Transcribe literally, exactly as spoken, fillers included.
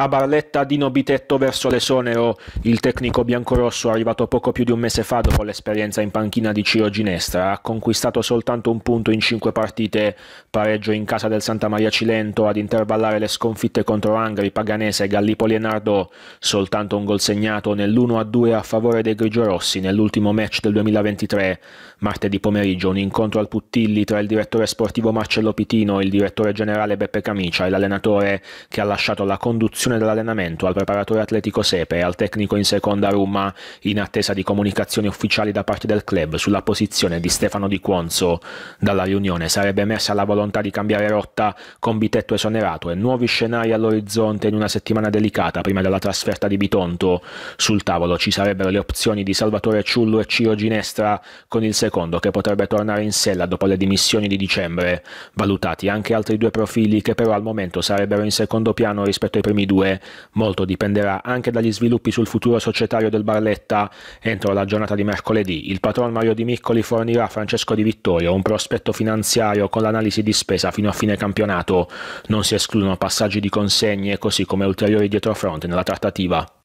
A Barletta Dino Bitetto verso l'esonero, il tecnico biancorosso arrivato poco più di un mese fa dopo l'esperienza in panchina di Ciro Ginestra, ha conquistato soltanto un punto in cinque partite, pareggio in casa del Santa Maria Cilento, ad intervallare le sconfitte contro Angri, Paganese e Gallipo Leonardo, soltanto un gol segnato nell'uno a due a favore dei grigiorossi nell'ultimo match del duemilaventitré. Martedì pomeriggio un incontro al Puttilli tra il direttore sportivo Marcello Pitino, il direttore generale Beppe Camicia e l'allenatore che ha lasciato la conduzione dell'allenamento al preparatore atletico Sepe e al tecnico in seconda Rumma, in attesa di comunicazioni ufficiali da parte del club sulla posizione di Stefano Di Cuonzo. Dalla riunione sarebbe emersa la volontà di cambiare rotta, con Bitetto esonerato e nuovi scenari all'orizzonte in una settimana delicata prima della trasferta di Bitonto. Sul tavolo ci sarebbero le opzioni di Salvatore Ciullo e Ciro Ginestra, con il secondo che potrebbe tornare in sella dopo le dimissioni di dicembre. Valutati anche altri due profili che però al momento sarebbero in secondo piano rispetto ai primi due. Molto dipenderà anche dagli sviluppi sul futuro societario del Barletta. Entro la giornata di mercoledì il patron Mario Di Miccoli fornirà a Francesco Di Vittorio un prospetto finanziario con l'analisi di spesa fino a fine campionato. Non si escludono passaggi di consegne, così come ulteriori dietrofront nella trattativa.